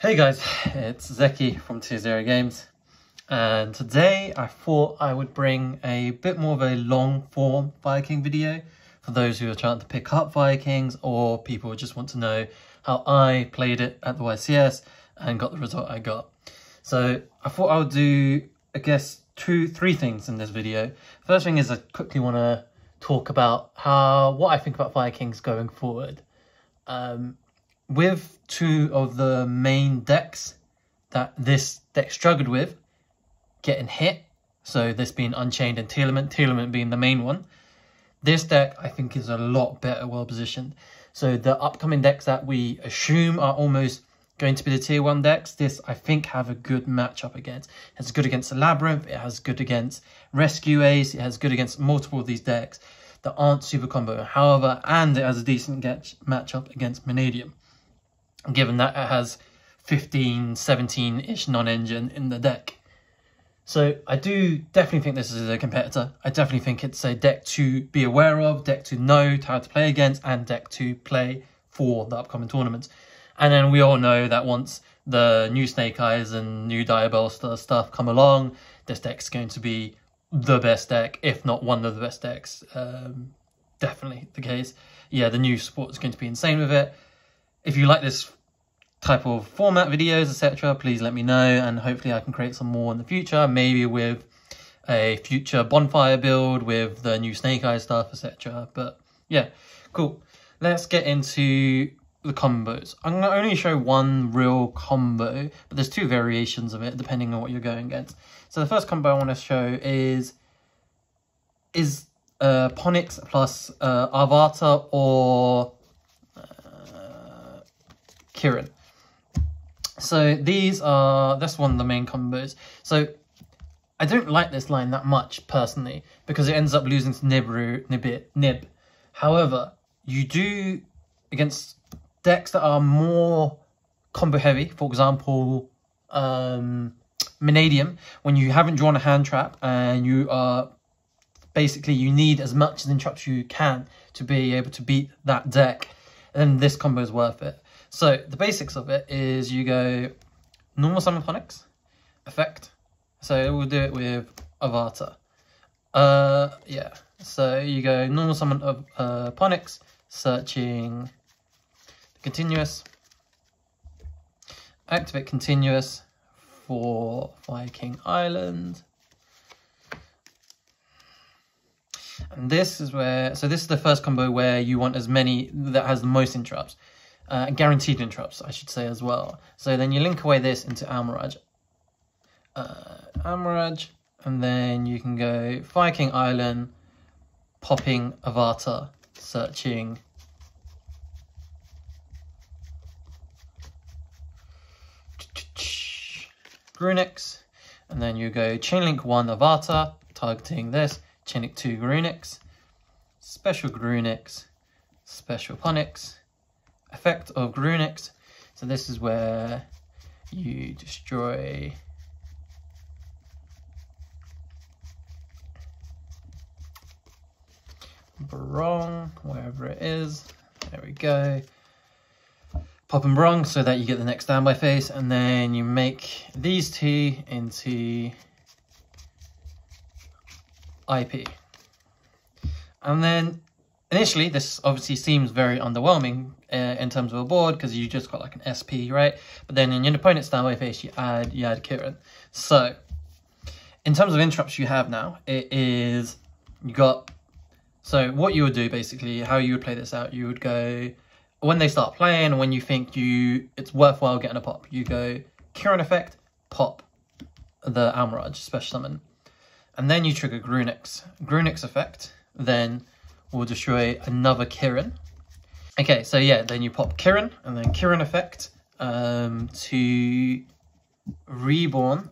Hey guys, it's Zeki from Tier Zero Games, and today I thought I would bring a bit more of a long form Viking video for those who are trying to pick up Vikings or people who just want to know how I played it at the YCS and got the result I got. So I thought I would do, I guess, three things in this video. First thing is I quickly want to talk about what I think about Vikings going forward. With two of the main decks that this deck struggled with getting hit, so this being Unchained and Tearlaments being the main one, this deck I think is a lot better well positioned. So the upcoming decks that we assume are almost going to be the tier 1 decks, this I think have a good matchup against. It's good against the Labyrinth, it has good against Rescue-Ace, it has good against multiple of these decks that aren't super combo, however, and it has a decent matchup against Mannadium, given that it has 15, 17-ish non-engine in the deck. So I do definitely think this is a competitor. I definitely think it's a deck to be aware of, deck to know how to play against, and deck to play for the upcoming tournaments. And then we all know that once the new Snake Eyes and new Diabellstar stuff come along, this deck's going to be the best deck, if not one of the best decks. Definitely the case. Yeah, the new support is going to be insane with it. If you like this type of format, videos, etc., please let me know, and hopefully I can create some more in the future, maybe with a future bonfire build with the new Snake Eye stuff, etc. But yeah, cool. Let's get into the combos. I'm going to only show one real combo, but there's two variations of it depending on what you're going against. So the first combo I want to show is Ponix plus Arvata or Kirin. So that's one of the main combos. So I don't like this line that much personally because it ends up losing to Nibiru. However, you do against decks that are more combo heavy, for example Mannadium, when you haven't drawn a hand trap and you are basically you need as much as traps you can to be able to beat that deck, then this combo is worth it. So the basics of it is you go normal summon Ponix, effect. So we'll do it with Arvata. Yeah. So you go normal summon of Ponix, searching continuous. Activate continuous for Fire King Island. And this is where, so this is the first combo where you want as many that has the most interrupts. Guaranteed interrupts, I should say, as well. So then you link away this into Almiraj. And then you can go Fire King Island, popping Arvata, searching. Grunix. And then you go Chainlink 1 Arvata, targeting this. Chainlink 2 Grunix. Special Grunix. Special Ponix. Effect of Grunix. So this is where you destroy Barong, wherever it is. There we go. Pop and Brong so that you get the next standby phase, and then you make these two into IP. And then initially, this obviously seems very underwhelming in terms of a board because you just got like an SP, right? But then in your opponent's standby phase, you add Kieran. So in terms of interrupts you have now, it is you got. So what you would do basically, how you would play this out, you would go when they start playing, when you think it's worthwhile getting a pop, you go Kieran effect, pop the Amaraj special summon, and then you trigger Grunix. Grunix effect then will destroy another Kirin. Okay, so yeah, then you pop Kirin, and then Kirin effect to reborn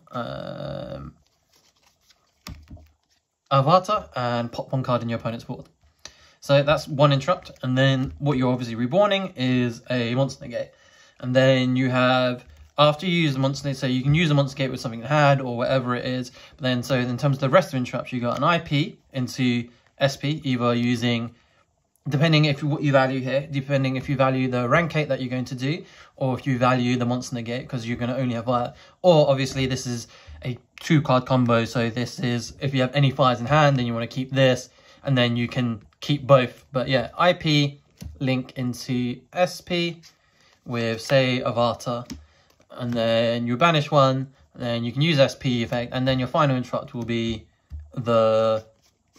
Arvata and pop one card in your opponent's board. So that's one interrupt, and then what you're obviously reborning is a monster negate. And then you have, after you use the monster negate, so you can use a monster negate with something in hand or whatever it is, but then so in terms of the rest of interrupts, you got an IP into SP, either using depending if what you value here, depending if you value the rank 8 that you're going to do, or if you value the monster negate, because you're going to only have that. Or obviously this is a 2-card combo, so this is, if you have any fires in hand, then you want to keep this, and then you can keep both. But yeah, IP link into SP with, say, Arvata, and then you banish one, and then you can use SP effect, and then your final interrupt will be the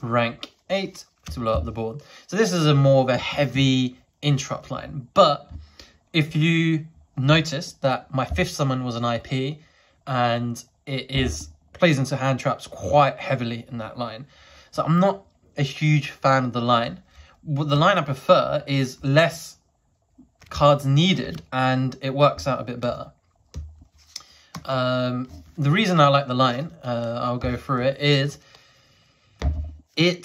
rank 8 to blow up the board. So this is a more of a heavy interrupt line. But if you notice that my 5th summon was an IP, and it is plays into hand traps quite heavily in that line. So I'm not a huge fan of the line. What the line I prefer is less cards needed, and it works out a bit better. The reason I like the line, I'll go through it, is it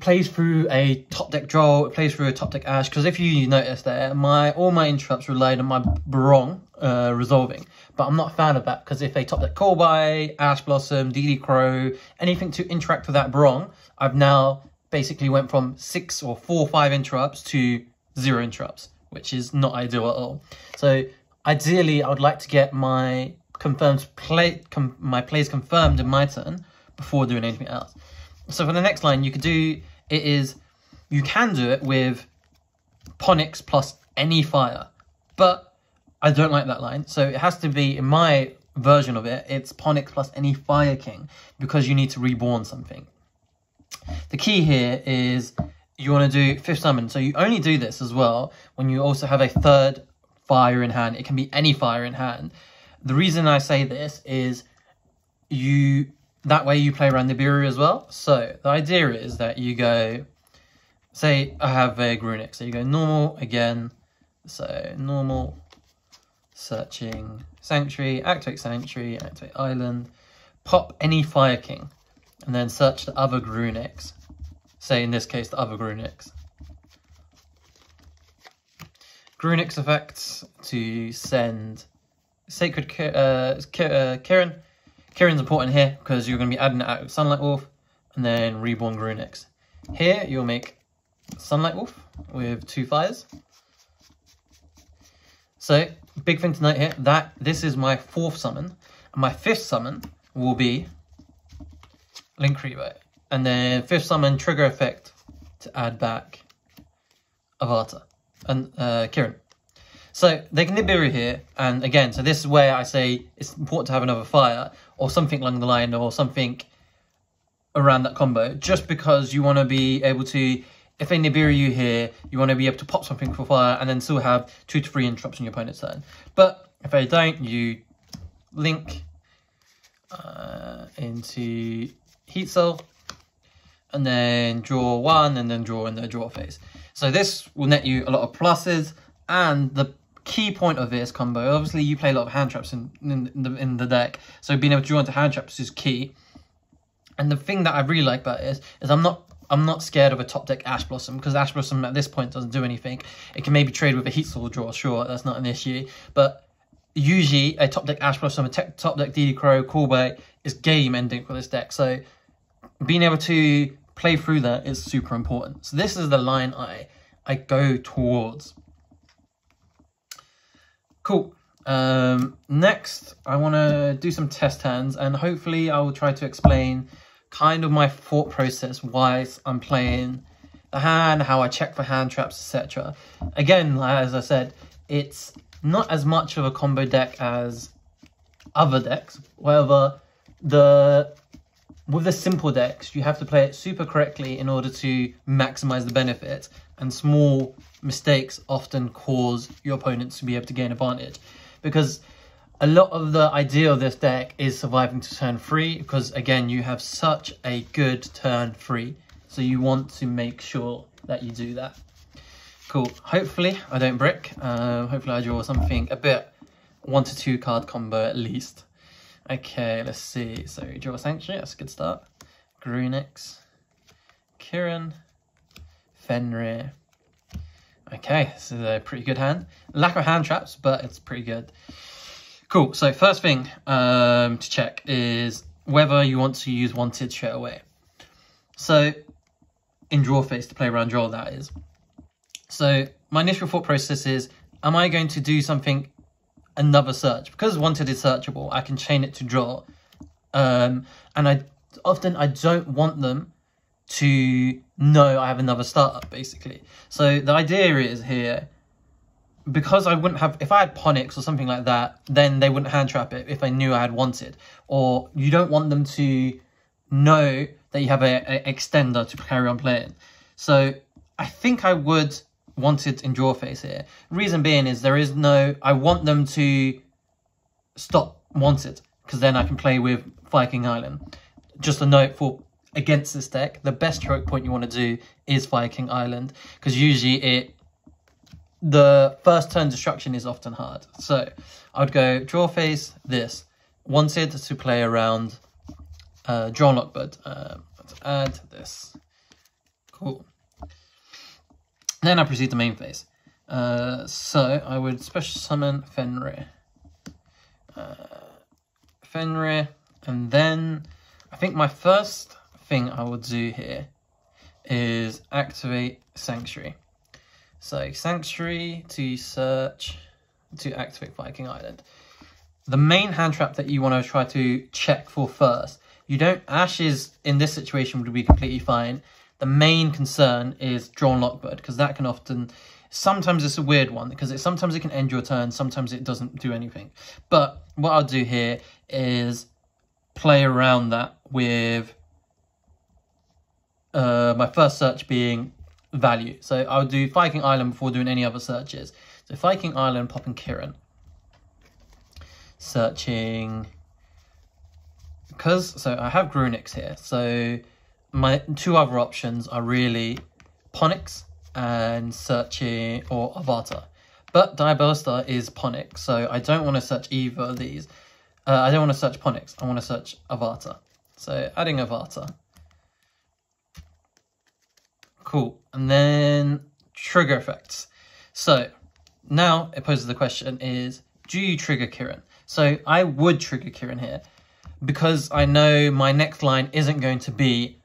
plays through a top deck Droll, it plays through a top deck Ash, because if you notice there, all my interrupts relied on my Barong resolving, but I'm not a fan of that, because if they top deck Call By, Ash Blossom, DD Crow, anything to interact with that Barong, I've now basically went from 4 or 5 interrupts to 0 interrupts, which is not ideal at all. So ideally, I would like to get my plays confirmed in my turn before doing anything else. So for the next line, you could do it is you can do it with Ponix plus any fire, but I don't like that line. So it has to be, in my version of it, it's Ponix plus any Fire King, because you need to reborn something. The key here is you want to do 5th summon. So you only do this as well when you also have a 3rd fire in hand. It can be any fire in hand. The reason I say this is that way you play around Nibiru as well. So the idea is that you go, say I have a Grunix, so you go normal again. So normal, searching Sanctuary, activate Sanctuary, activate Island, pop any Fire King, and then search the other Grunix. Say in this case, the other Grunix. Grunix effects to send Sacred Kirin. Kirin's important here because you're going to be adding it out with Sunlight Wolf and then Reborn Grunix. Here you'll make Sunlight Wolf with 2 fires. So big thing to note here, that this is my 4th summon, and my 5th summon will be Link Revo, and then 5th summon trigger effect to add back Arvata and Kirin. So they can Nibiru here, and again, so this is where I say it's important to have another fire or something along the line or something around that combo, just because you want to be able to, if they Nibiru you here, you want to be able to pop something for fire and then still have 2 to 3 interrupts on your opponent's turn. But if they don't, you link into Heat Cell, and then draw 1, and then draw in the draw phase. So this will net you a lot of pluses, and the key point of this combo, obviously you play a lot of hand traps in the deck, so being able to draw into hand traps is key. And the thing that I really like about this is I'm not scared of a top deck Ash Blossom, because Ash Blossom at this point doesn't do anything. It can maybe trade with a Heat Soul draw, sure, that's not an issue, but usually a top deck Ash Blossom, a top deck DD Crow, Callback is game ending for this deck. So being able to play through that is super important. So this is the line I go towards. Cool. Next, I want to do some test hands, and hopefully I will try to explain kind of my thought process why I'm playing the hand, how I check for hand traps, etc. Again, as I said, it's not as much of a combo deck as other decks. However, with the simple decks, you have to play it super correctly in order to maximize the benefit, and small mistakes often cause your opponents to be able to gain advantage, because a lot of the idea of this deck is surviving to turn 3, because again, you have such a good turn 3, so you want to make sure that you do that. Cool, hopefully I don't brick, hopefully I draw something a bit 1 to 2 card combo at least. Okay, let's see, so we draw Sanctuary, that's a good start. Grunix, Kirin, Fenrir. Okay, this is a pretty good hand. Lack of hand traps, but it's pretty good. Cool, so first thing to check is whether you want to use Wanted straight away. So in draw phase to play around draw, that is. So my initial thought process is, am I going to do something, another search? Because Wanted is searchable, I can chain it to draw. And I don't want them to know I have another startup, basically. So the idea is here, because I wouldn't have, if I had Ponix or something like that, then they wouldn't hand trap it if they knew I had Wanted. Or you don't want them to know that you have a extender to carry on playing. So I think I would Wanted in draw phase here. Reason being is there is no, I want them to stop Wanted, because then I can play with Fire King Island. Just a note for against this deck, the best choke point you want to do is Fire King Island, because usually the first turn destruction is often hard. So I would go draw phase, this, Wanted to play around draw lock, but let's add this. Cool. Then I proceed to main phase. So I would special summon Fenrir. And then I think my first thing I will do here is activate Sanctuary. So Sanctuary to search, to activate Fire King Island. The main hand trap that you want to try to check for first, you don't, Ashes in this situation would be completely fine. The main concern is drawn Lockbird, because that can often, sometimes it's a weird one, because it sometimes it can end your turn, sometimes it doesn't do anything. But what I'll do here is play around that with my first search being value. So I'll do Fire King Island before doing any other searches. So Fire King Island, popping Kirin. Searching, because, so I have Grunix here, so my two other options are really Ponix and searching, or Arvata. But Diabellstar is Ponix, so I don't want to search either of these. I don't want to search Ponix, I want to search Arvata. So adding Arvata. Cool, and then trigger effects. So now it poses the question is, do you trigger Kieran? So I would trigger Kieran here, because I know my next line isn't going to be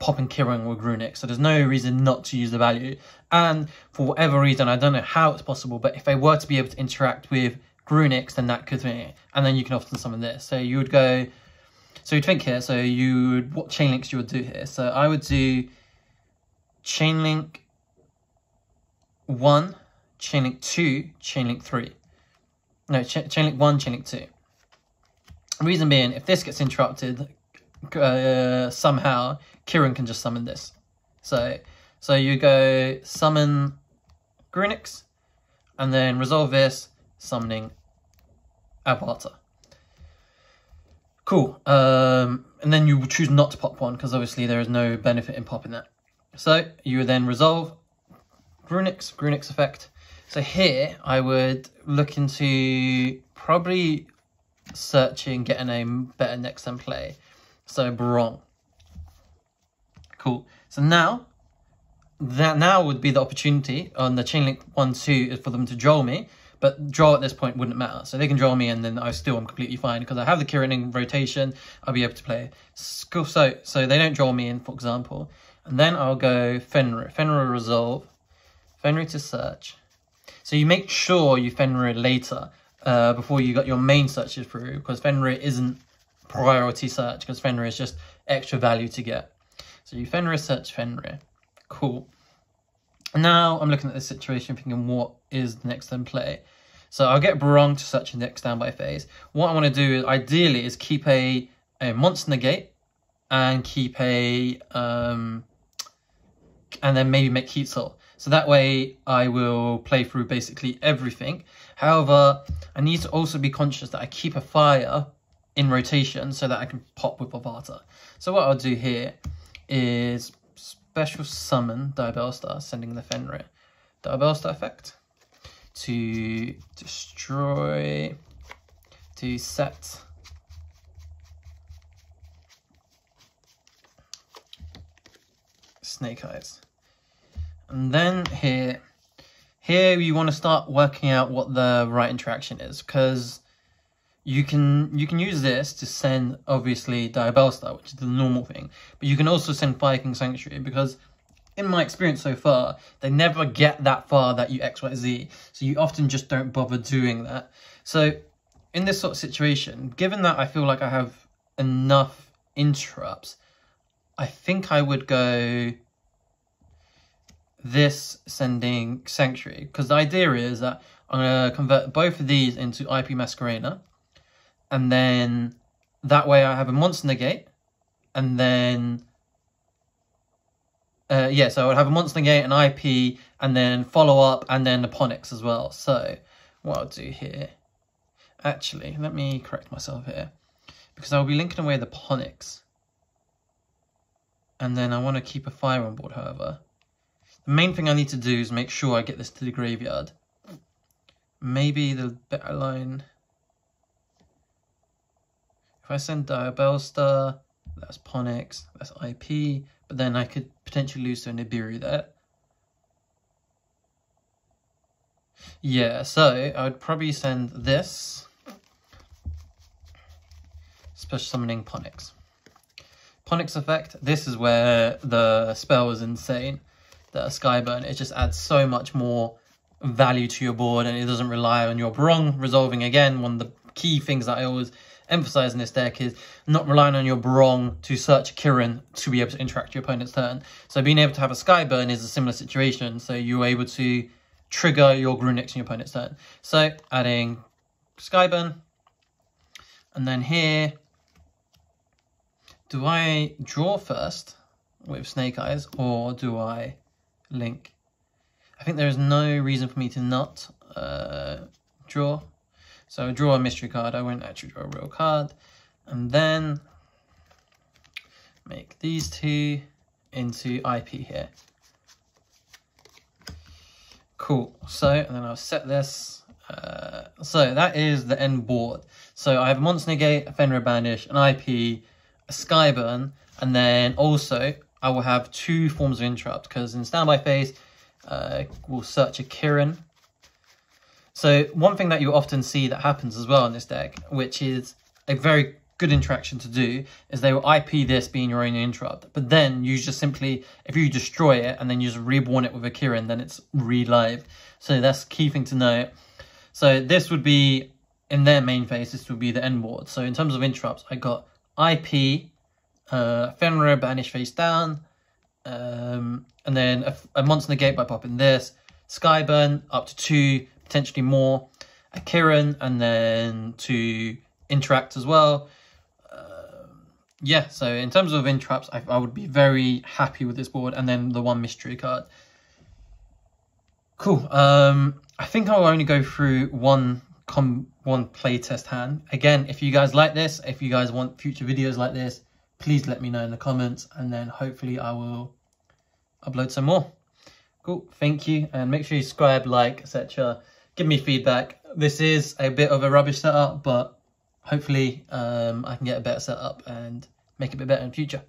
popping Kieran with Grunix, so there's no reason not to use the value. And for whatever reason, I don't know how it's possible, but if they were to be able to interact with Grunix, then that could be, and then you can often summon this. So you would go, so you'd think here, so you would, what chain links you would do here. So I would do chain link 1, chain link 2, chain link 3. No, chain link 1, chain link 2. Reason being, if this gets interrupted, somehow Kieran can just summon this. So you go summon Grunix, and then resolve this, summoning Arvata. Cool. And then you would choose not to pop one, because obviously there is no benefit in popping that. So you would then resolve Grunix, Grunix effect. So here I would look into probably searching, getting a better next turn play. So Barong. Cool. So now, that now would be the opportunity on the chainlink 1, 2 for them to draw me, but draw at this point wouldn't matter. So they can draw me and then I still am completely fine, because I have the Kirin in rotation, I'll be able to play. Cool. So they don't draw me in, for example. And then I'll go Fenrir. Fenrir resolve. Fenrir to search. So you make sure you Fenrir later, before you got your main searches through, because Fenrir isn't priority search, because Fenrir is just extra value to get. So you Fenrir search Fenrir. Cool. Now I'm looking at this situation thinking, what is the next turn play? So I'll get Barong to search the next down by phase. What I want to do is, ideally, is keep a monster negate, and keep a and then maybe make Heat Cell. So that way I will play through basically everything. However, I need to also be conscious that I keep a fire in rotation so that I can pop with Arvata. So what I'll do here is special summon Diabellstar, sending the Fenrir. Diabellstar effect to destroy, to set. Snake Eyes. And then here you want to start working out what the right interaction is, because you can use this to send obviously Diabellstar, which is the normal thing, but you can also send Fire King Sanctuary, because in my experience so far, they never get that far that you X, Y, Z. So you often just don't bother doing that. So in this sort of situation, given that I feel like I have enough interrupts, I think I would go this sending Sanctuary, because the idea is that I'm going to convert both of these into IP Masquerina, and then that way I have a monster negate, and then so I would have a monster negate, an IP, and then follow up, and then the Ponix as well. So what I'll do here, actually, let me correct myself here, because I'll be linking away the Ponix, and then I want to keep a fire on board. However, the main thing I need to do is make sure I get this to the graveyard. Maybe the better line, if I send Diabellstar, that's Ponix, that's IP, but then I could potentially lose to Nibiru there. Yeah, so I would probably send this, special summoning Ponix. Ponix effect, this is where the spell is insane. The Skyburn, it just adds so much more value to your board, and it doesn't rely on your Barong resolving. Again, one of the key things that I always emphasize in this deck is not relying on your Barong to search Kirin to be able to interact your opponent's turn. So being able to have a Skyburn is a similar situation, so you're able to trigger your Grunix in your opponent's turn. So adding Skyburn, and then here, do I draw first with Snake Eyes, or do I link? I think there is no reason for me to not draw. So I draw a mystery card. I won't actually draw a real card. And then make these two into IP here. Cool. So, and then I'll set this. So that is the end board. So I have a monster negate, a Fenrir banish, an IP, a Skyburn, and then also I will have two forms of interrupt, because in standby phase, we'll search a Kirin. So one thing that you often see that happens as well in this deck, which is a very good interaction to do, is they will IP this being your own interrupt. But then you just simply, if you destroy it and then you just reborn it with a Kirin, then it's re-live. So that's a key thing to know. So this would be, in their main phase, this would be the end board. So in terms of interrupts, I got IP, Fenrir banish face down, and then a monster negate by popping this, Skyburn up to two, potentially more, a Kirin, and then to interact as well. Yeah, so in terms of interrupts, I would be very happy with this board, and then the one mystery card. Cool. I think I'll only go through one playtest hand. Again, if you guys like this, if you guys want future videos like this, please let me know in the comments, and then hopefully I will upload some more. Cool, thank you, and make sure you subscribe, like, etc. Give me feedback. This is a bit of a rubbish setup, but hopefully I can get a better setup and make it a bit better in the future.